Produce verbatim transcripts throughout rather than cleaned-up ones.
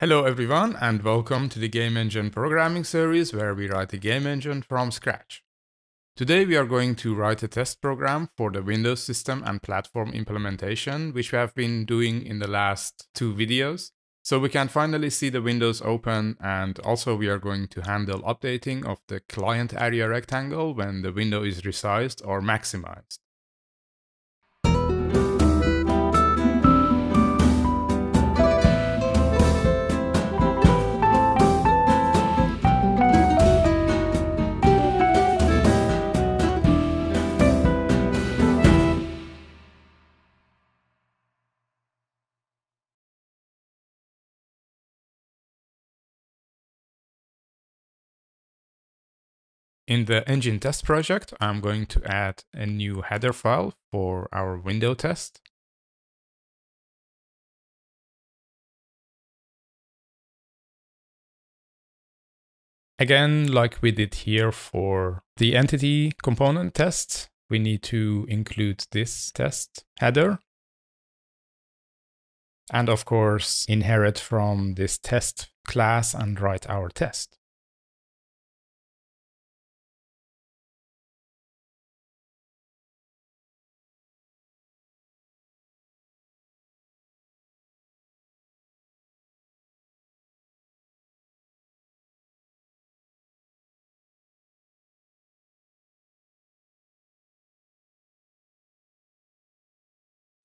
Hello everyone and welcome to the Game Engine programming series where we write a game engine from scratch. Today we are going to write a test program for the Windows system and platform implementation, which we have been doing in the last two videos. So we can finally see the windows open, and also we are going to handle updating of the client area rectangle when the window is resized or maximized. In the engine test project, I'm going to add a new header file for our window test. Again, like we did here for the entity component test, we need to include this test header. And of course, inherit from this test class and write our test.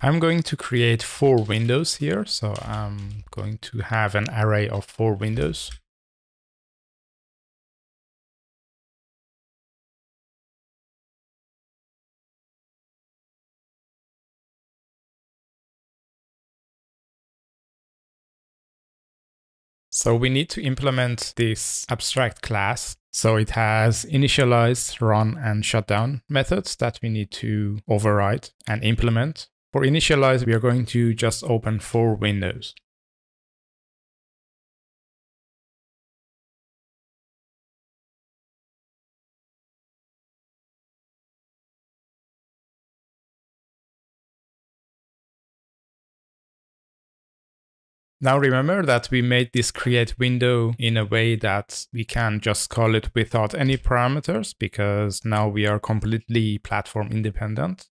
I'm going to create four windows here, so I'm going to have an array of four windows. So we need to implement this abstract class. So it has initialize, run, and shutdown methods that we need to override and implement. For initialize, we are going to just open four windows. Now remember that we made this create window in a way that we can just call it without any parameters, because now we are completely platform independent.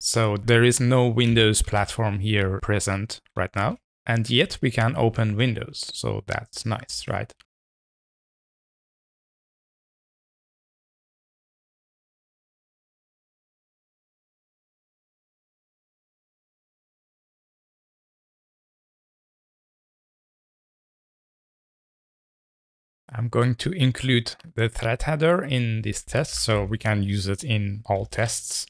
So there is no Windows platform here present right now, and yet we can open windows. So that's nice, right? I'm going to include the thread header in this test so we can use it in all tests.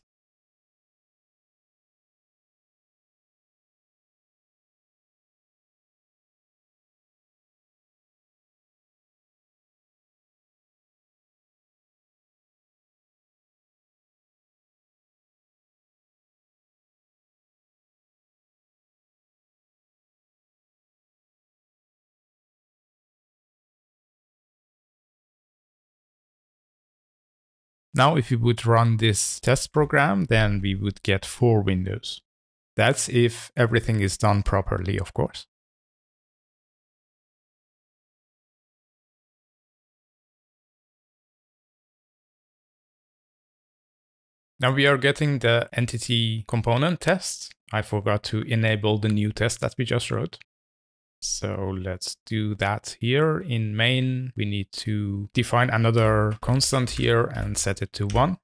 Now, if we would run this test program, then we would get four windows. That's if everything is done properly, of course. Now we are getting the entity component test. I forgot to enable the new test that we just wrote. So let's do that here. In main, we need to define another constant here and set it to one.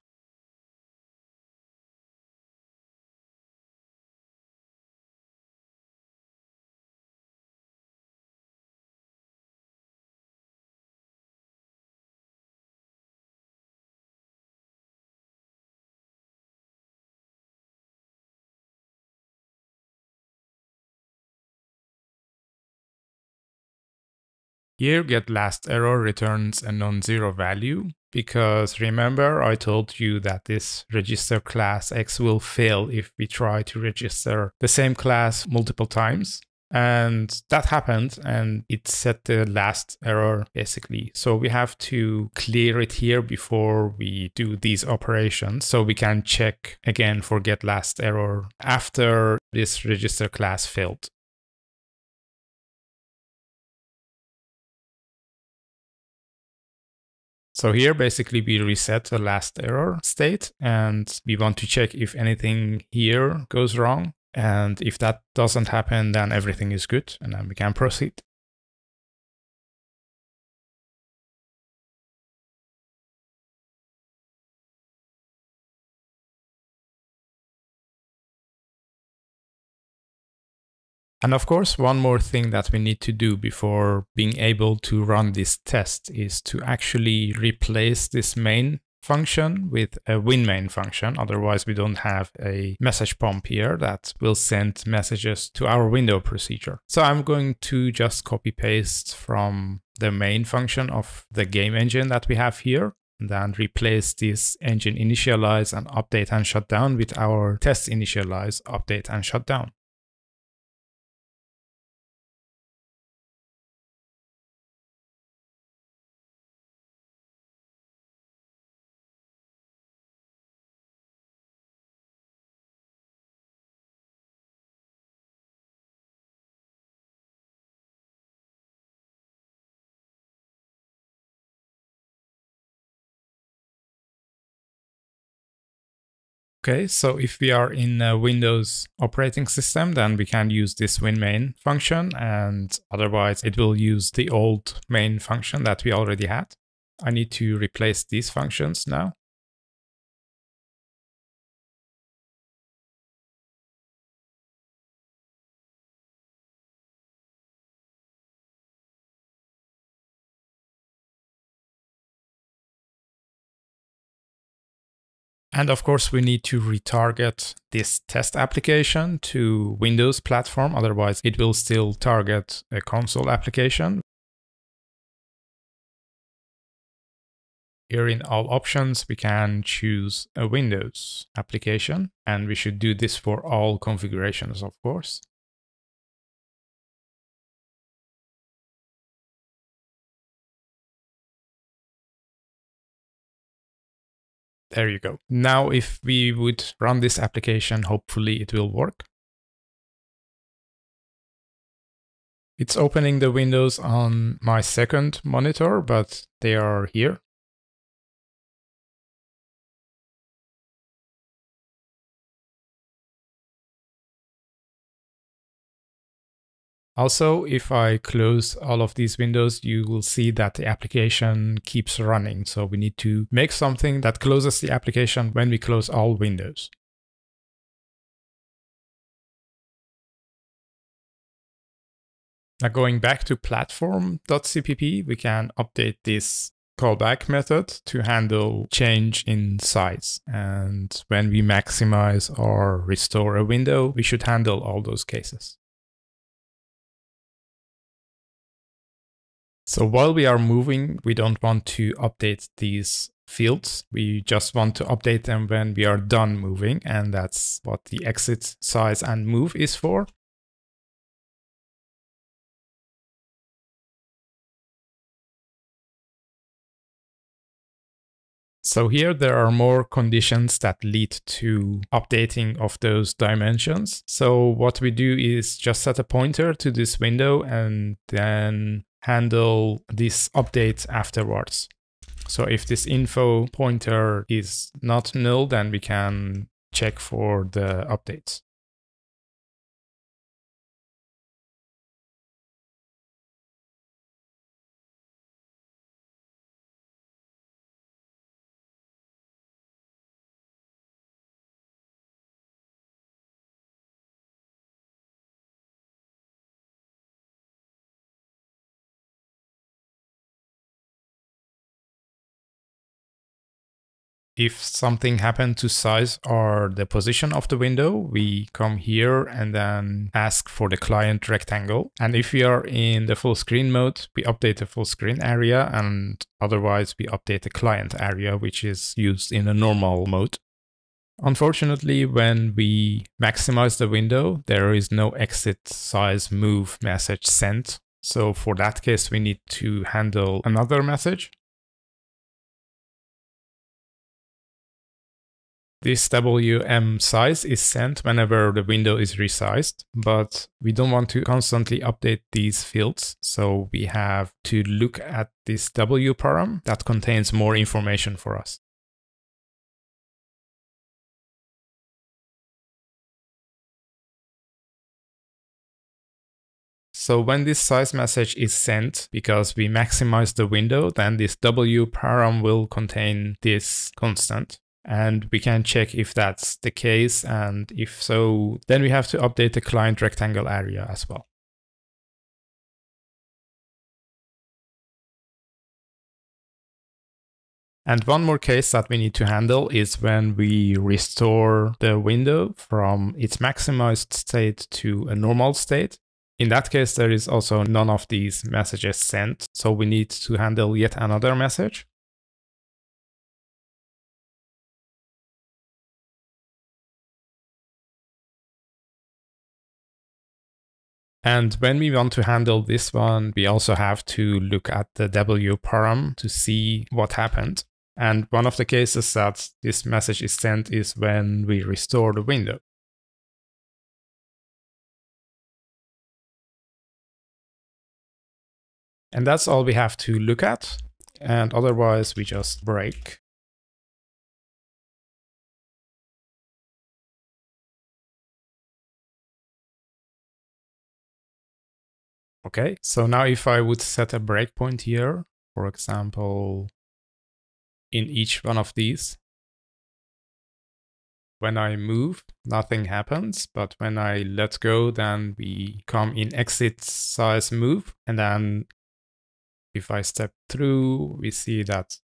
Here, getLastError returns a non-zero value, because remember I told you that this register class X will fail if we try to register the same class multiple times. And that happened, and it set the last error basically. So we have to clear it here before we do these operations, so we can check again for getLastError after this register class failed. So here basically we reset the last error state and we want to check if anything here goes wrong. And if that doesn't happen, then everything is good and then we can proceed. And of course, one more thing that we need to do before being able to run this test is to actually replace this main function with a WinMain function. Otherwise, we don't have a message pump here that will send messages to our window procedure. So I'm going to just copy paste from the main function of the game engine that we have here, and then replace this engine initialize and update and shutdown with our test initialize, update and shutdown. Okay, so if we are in a Windows operating system, then we can use this WinMain function, and otherwise it will use the old main function that we already had. I need to replace these functions now. And of course, we need to retarget this test application to Windows platform. Otherwise, it will still target a console application. Here in all options, we can choose a Windows application, and we should do this for all configurations, of course. There you go. Now, if we would run this application, hopefully it will work. It's opening the windows on my second monitor, but they are here. Also, if I close all of these windows, you will see that the application keeps running. So we need to make something that closes the application when we close all windows. Now going back to platform.cpp, we can update this callback method to handle change in size. And when we maximize or restore a window, we should handle all those cases. So while we are moving, we don't want to update these fields. We just want to update them when we are done moving, and that's what the exit size and move is for. So here there are more conditions that lead to updating of those dimensions. So what we do is just set a pointer to this window and then handle this update afterwards. So if this info pointer is not null, then we can check for the updates. If something happened to size or the position of the window, we come here and then ask for the client rectangle. And if we are in the full screen mode, we update the full screen area, and otherwise we update the client area, which is used in a normal mode. Unfortunately, when we maximize the window, there is no exit size move message sent. So for that case, we need to handle another message. This W M size is sent whenever the window is resized, but we don't want to constantly update these fields. So we have to look at this wparam that contains more information for us. So when this size message is sent, because we maximize the window, then this wparam will contain this constant. And we can check if that's the case, and if so, then we have to update the client rectangle area as well. And one more case that we need to handle is when we restore the window from its maximized state to a normal state. In that case, there is also none of these messages sent, so we need to handle yet another message. And when we want to handle this one, we also have to look at the wparam to see what happened. And one of the cases that this message is sent is when we restore the window. And that's all we have to look at. And otherwise, we just break. Okay, so now if I would set a breakpoint here, for example, in each one of these, when I move, nothing happens, but when I let go, then we come in exit size move, and then if I step through, we see that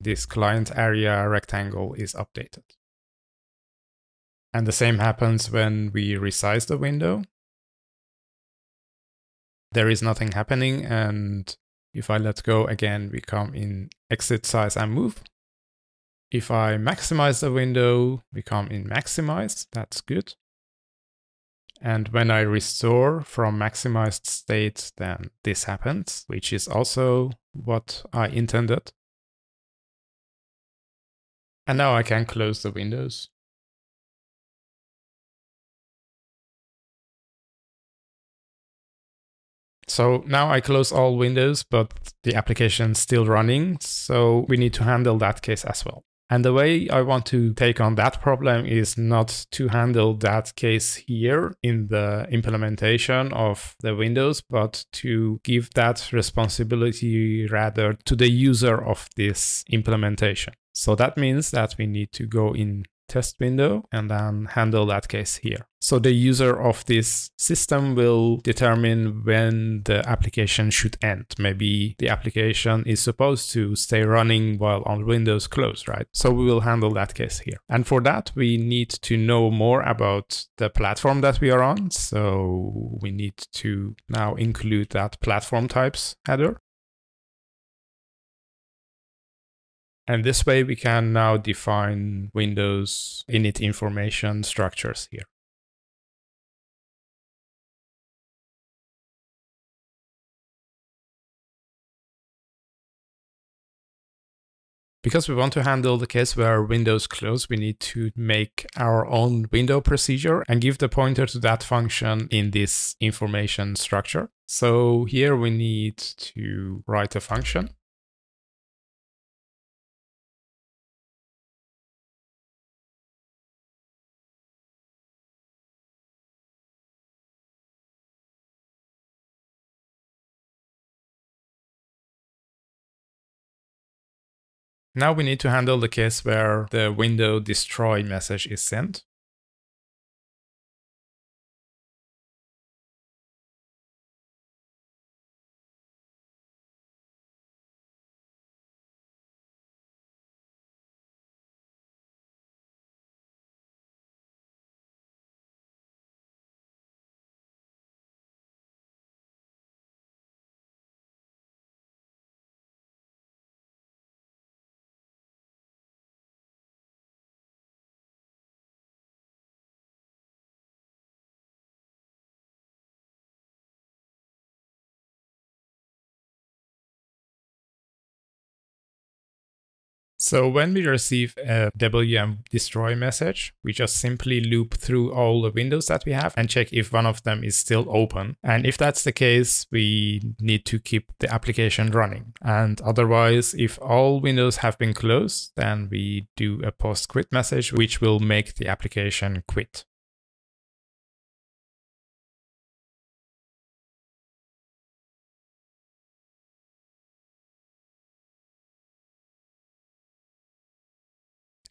this client area rectangle is updated. And the same happens when we resize the window. There is nothing happening, and if I let go again, we come in exit size and move. If I maximize the window, we come in maximize, that's good. And when I restore from maximized state, then this happens, which is also what I intended. And now I can close the windows. So now I close all windows, but the application is still running, so we need to handle that case as well. And the way I want to take on that problem is not to handle that case here in the implementation of the windows, but to give that responsibility rather to the user of this implementation. So that means that we need to go in test window and then handle that case here. So the user of this system will determine when the application should end. Maybe the application is supposed to stay running while on Windows close, right? So we will handle that case here. And for that, we need to know more about the platform that we are on. So we need to now include that platform types header. And this way we can now define Windows init information structures here. Because we want to handle the case where windows close, we need to make our own window procedure and give the pointer to that function in this information structure. So here we need to write a function. Now we need to handle the case where the window destroy message is sent. So when we receive a W M destroy message, we just simply loop through all the windows that we have and check if one of them is still open. And if that's the case, we need to keep the application running. And otherwise, if all windows have been closed, then we do a post quit message, which will make the application quit.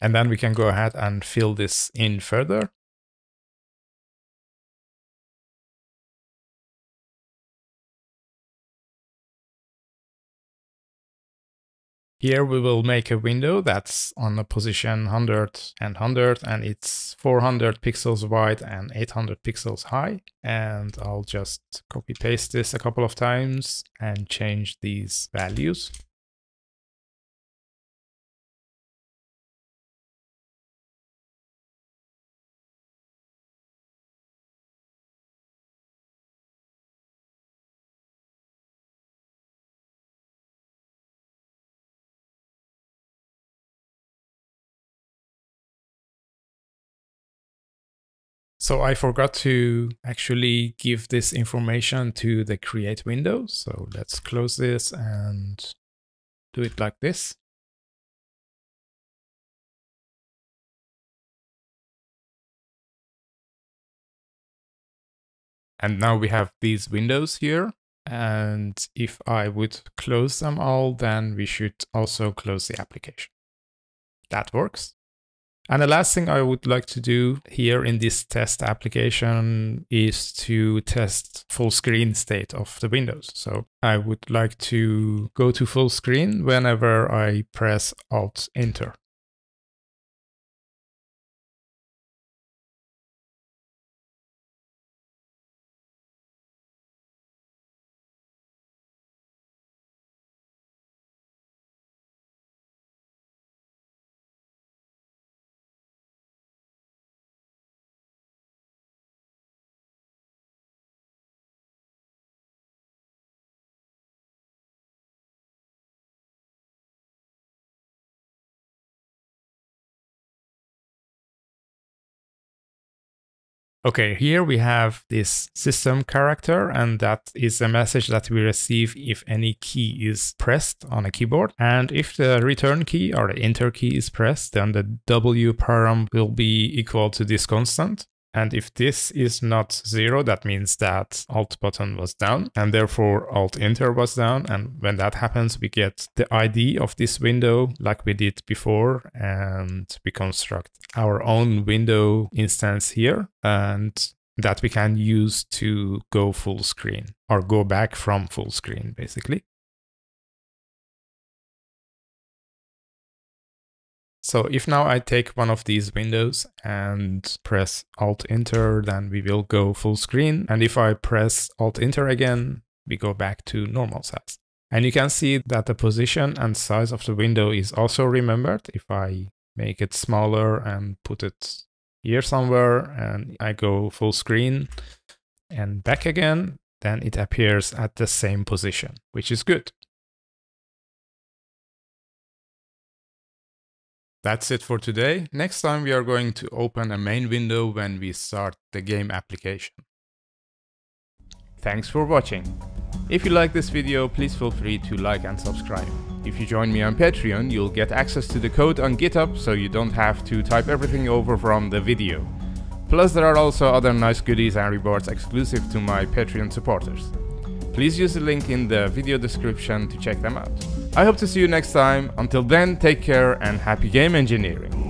And then we can go ahead and fill this in further. Here we will make a window that's on the position one hundred and one hundred, and it's four hundred pixels wide and eight hundred pixels high. And I'll just copy paste this a couple of times and change these values. So I forgot to actually give this information to the create window. So let's close this and do it like this. And now we have these windows here. And if I would close them all, then we should also close the application. That works. And the last thing I would like to do here in this test application is to test full screen state of the windows. So I would like to go to full screen whenever I press Alt Enter. Okay, here we have this system character, and that is a message that we receive if any key is pressed on a keyboard. And if the return key or the enter key is pressed, then the wparam will be equal to this constant. And if this is not zero, that means that alt button was down, and therefore alt enter was down. And when that happens, we get the I D of this window like we did before, and we construct our own window instance here, and that we can use to go full screen or go back from full screen basically. So if now I take one of these windows and press Alt Enter, then we will go full screen. And if I press Alt Enter again, we go back to normal size. And you can see that the position and size of the window is also remembered. If I make it smaller and put it here somewhere, and I go full screen and back again, then it appears at the same position, which is good. That's it for today. Next time we are going to open a main window when we start the game application. Thanks for watching. If you like this video, please feel free to like and subscribe. If you join me on Patreon, you'll get access to the code on GitHub, so you don't have to type everything over from the video. Plus there are also other nice goodies and rewards exclusive to my Patreon supporters. Please use the link in the video description to check them out. I hope to see you next time. Until then, take care and happy game engineering.